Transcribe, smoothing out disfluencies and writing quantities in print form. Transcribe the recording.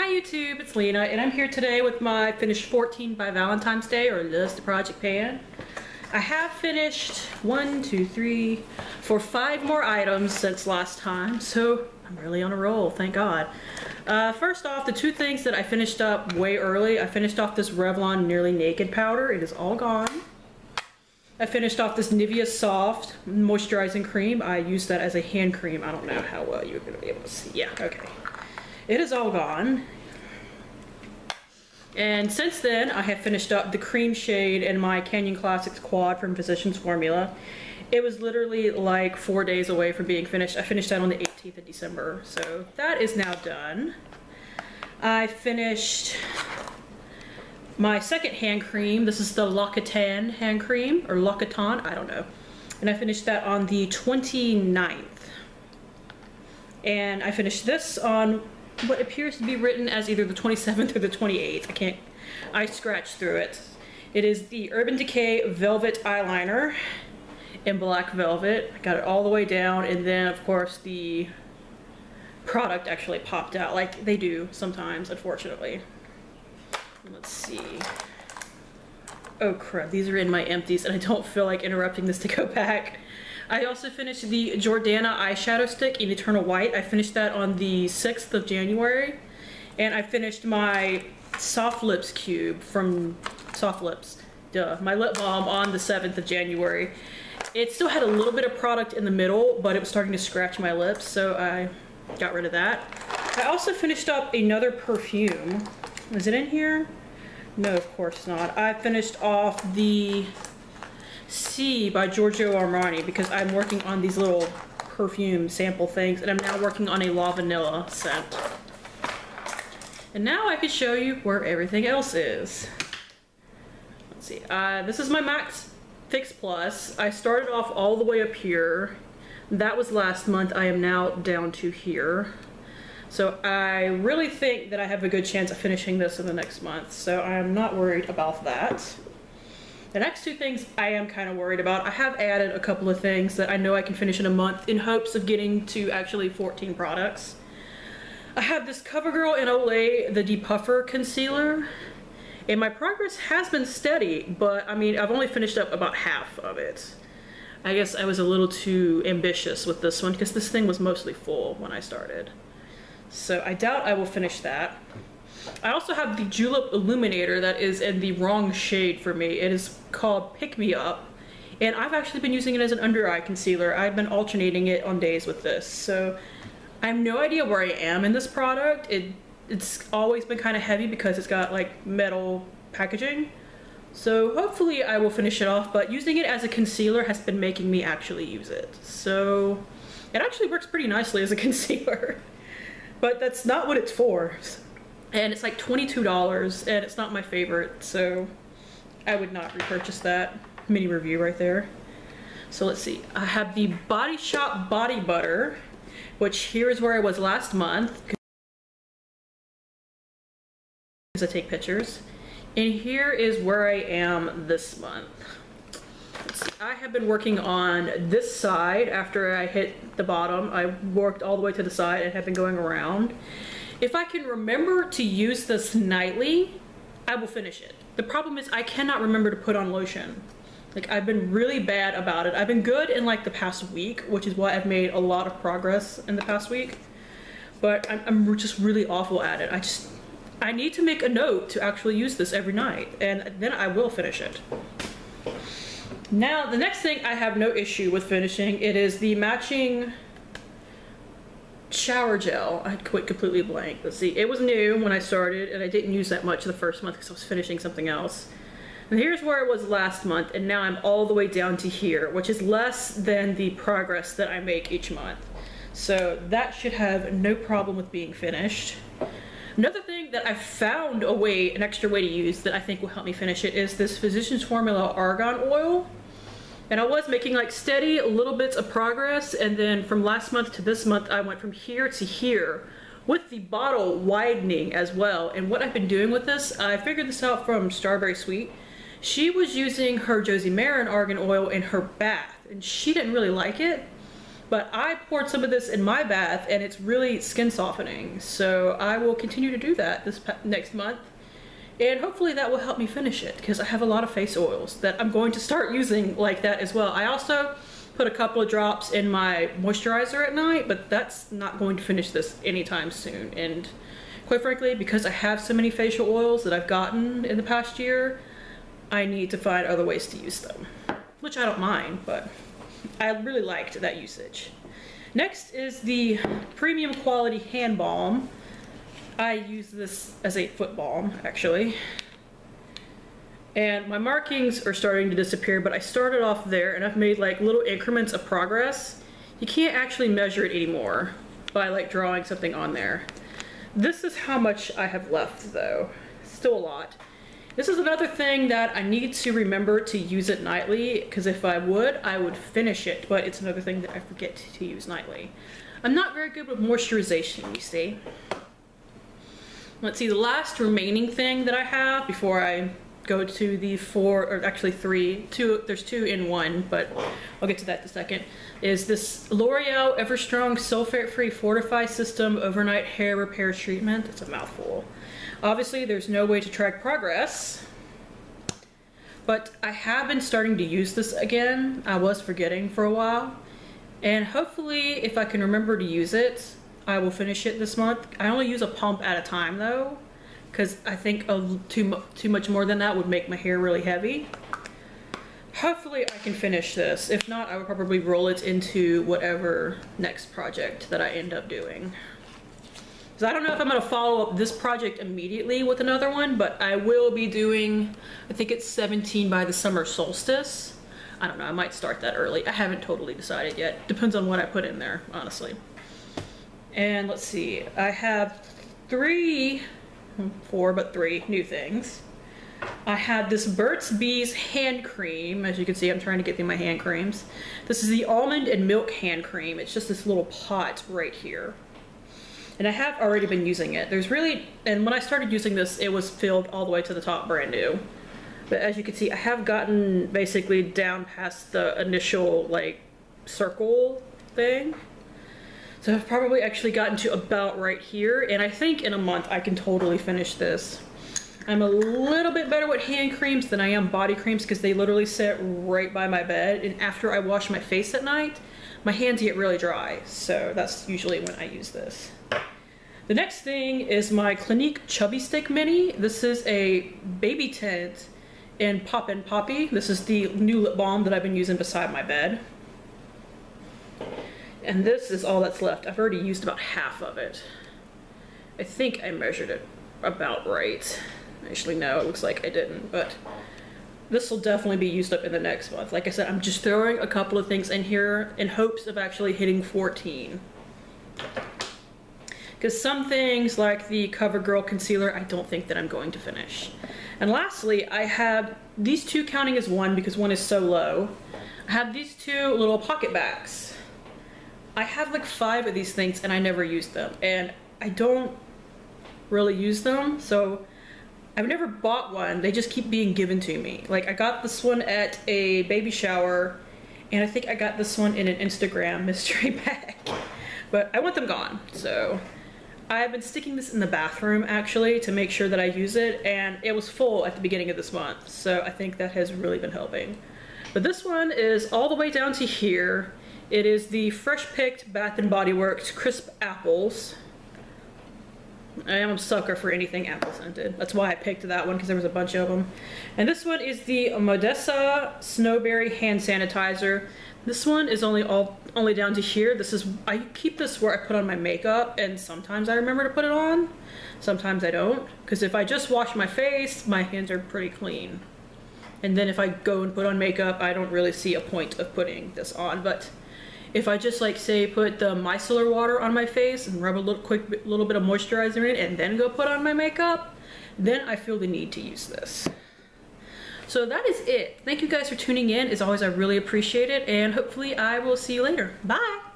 Hi YouTube, it's Lena, and I'm here today with my finished 14 by Valentine's Day, or just the project pan. I have finished 5 more items since last time, so I'm really on a roll, thank God. First off, the two things that I finished up way early, I finished off this Revlon Nearly Naked powder, it is all gone. I finished off this Nivea Soft Moisturizing Cream, I used that as a hand cream, I don't know how well you're going to be able to see, yeah, okay. It is all gone. And since then, I have finished up the cream shade in my Canyon Classics quad from Physicians Formula. It was literally like 4 days away from being finished. I finished that on the 18th of December, so that is now done. I finished my second hand cream. This is the L'Occitane hand cream, or L'Occitane, I don't know. And I finished that on the 29th. And I finished this on what appears to be written as either the 27th or the 28th. I scratched through it. It is the Urban Decay Velvet Eyeliner in Black Velvet. I got it all the way down, and then of course the product actually popped out, like they do sometimes, unfortunately. Let's see. Oh crud, these are in my empties, and I don't feel like interrupting this to go back. I also finished the Jordana eyeshadow stick in Eternal White. I finished that on the 6th of January. And I finished my Soft Lips cube from Soft Lips, my lip balm on the 7th of January. It still had a little bit of product in the middle, but it was starting to scratch my lips, so I got rid of that. I also finished up another perfume. Is it in here? No, of course not. I finished off the C by Giorgio Armani because I'm working on these little perfume sample things, and I'm now working on a La Vanilla scent. And now I can show you where everything else is. Let's see. This is my Max Fix Plus. I started off all the way up here. That was last month. I am now down to here. So I really think that I have a good chance of finishing this in the next month. So I'm not worried about that. The next two things I am kind of worried about. I have added a couple of things that I know I can finish in a month in hopes of getting to actually 14 products. I have this CoverGirl and Olay, the Depuffer Concealer. And my progress has been steady, but I mean, I've only finished up about half of it. I guess I was a little too ambitious with this one because this thing was mostly full when I started. So I doubt I will finish that. I also have the Julep Illuminator that is in the wrong shade for me. It is called Pick Me Up, and I've actually been using it as an under eye concealer. I've been alternating it on days with this, so I have no idea where I am in this product. It's always been kind of heavy because it's got like metal packaging, so hopefully I will finish it off, but using it as a concealer has been making me actually use it. So it actually works pretty nicely as a concealer, but that's not what it's for. And it's like $22, and it's not my favorite, so I would not repurchase that. Mini review right there. So let's see. I have the Body Shop Body Butter, which here is where I was last month, because I take pictures. And here is where I am this month. Let's see. I have been working on this side after I hit the bottom. I worked all the way to the side and have been going around. If I can remember to use this nightly, I will finish it. The problem is I cannot remember to put on lotion. Like, I've been really bad about it. I've been good in like the past week, which is why I've made a lot of progress in the past week. But I'm just really awful at it. I need to make a note to actually use this every night, and then I will finish it. Now, the next thing I have no issue with finishing, it is the matching shower gel. I quit completely blank. Let's see. It was new when I started, and I didn't use that much the first month because I was finishing something else. And here's where I was last month, and now I'm all the way down to here, which is less than the progress that I make each month. So that should have no problem with being finished. Another thing that I found a way, an extra way to use that I think will help me finish it, is this Physicians Formula Argan Oil. And I was making like steady little bits of progress, and then from last month to this month I went from here to here with the bottle widening as well. And what I've been doing with this, I figured this out from Starberry Sweet. She was using her Josie Maron Argan Oil in her bath, and she didn't really like it, But I poured some of this in my bath and it's really skin softening. So I will continue to do that this next month. And hopefully that will help me finish it because I have a lot of face oils that I'm going to start using like that as well. I also put a couple of drops in my moisturizer at night, but that's not going to finish this anytime soon. And quite frankly, because I have so many facial oils that I've gotten in the past year, I need to find other ways to use them, which I don't mind, but I really liked that usage. Next is the premium quality hand balm. I use this as a foot balm, actually. And my markings are starting to disappear, but I started off there and I've made like little increments of progress. You can't actually measure it anymore by like drawing something on there. This is how much I have left though, still a lot. This is another thing that I need to remember to use it nightly, because if I would finish it, but it's another thing that I forget to use nightly. I'm not very good with moisturization, you see. Let's see, the last remaining thing that I have before I go to the two in one, but I'll get to that in a second, is this L'Oreal EverStrong Sulfate-Free Fortify System Overnight Hair Repair Treatment. It's a mouthful. Obviously, there's no way to track progress, but I have been starting to use this again. I was forgetting for a while, and hopefully, if I can remember to use it, I will finish it this month. I only use a pump at a time, though, because I think too much more than that would make my hair really heavy. Hopefully, I can finish this. If not, I would probably roll it into whatever next project that I end up doing. I don't know if I'm going to follow up this project immediately with another one, but I will be doing, I think it's 17 by the summer solstice. I don't know, I might start that early. I haven't totally decided yet. Depends on what I put in there, honestly. And let's see, I have three new things. I have this Burt's Bees hand cream. As you can see, I'm trying to get through my hand creams. This is the almond and milk hand cream. It's just this little pot right here. And I have already been using it. There's really, and when I started using this, it was filled all the way to the top, brand new. But as you can see, I have gotten basically down past the initial like circle thing. So I've probably actually gotten to about right here. And I think in a month I can totally finish this. I'm a little bit better with hand creams than I am body creams because they literally sit right by my bed. And after I wash my face at night, my hands get really dry. So that's usually when I use this. The next thing is my Clinique Chubby Stick Mini. This is a baby tint in Poppin' Poppy. This is the new lip balm that I've been using beside my bed. And this is all that's left. I've already used about half of it. I think I measured it about right. Actually, no, it looks like I didn't, but this will definitely be used up in the next month. Like I said, I'm just throwing a couple of things in here in hopes of actually hitting 14. Because some things like the CoverGirl concealer, I don't think that I'm going to finish. And lastly, I have these two counting as one because one is so low. I have these two little pocket backs. I have like 5 of these things and I never use them. And I don't really use them, so I've never bought one. They just keep being given to me. Like I got this one at a baby shower and I think I got this one in an Instagram mystery bag. But I want them gone, so I've been sticking this in the bathroom actually to make sure that I use it, and it was full at the beginning of this month, so I think that has really been helping. But this one is all the way down to here. It is the Fresh Picked Bath and Body Works Crisp Apples. I am a sucker for anything apple scented. That's why I picked that one, because there was a bunch of them. And this one is the Modessa Snowberry Hand Sanitizer. This one is only down to here. This is, I keep this where I put on my makeup, and sometimes I remember to put it on, sometimes I don't. Because if I just wash my face, my hands are pretty clean. And then if I go and put on makeup, I don't really see a point of putting this on. But if I just like say put the micellar water on my face and rub a little bit of moisturizer in and then go put on my makeup, then I feel the need to use this. So that is it. Thank you guys for tuning in. As always, I really appreciate it, and hopefully I will see you later. Bye.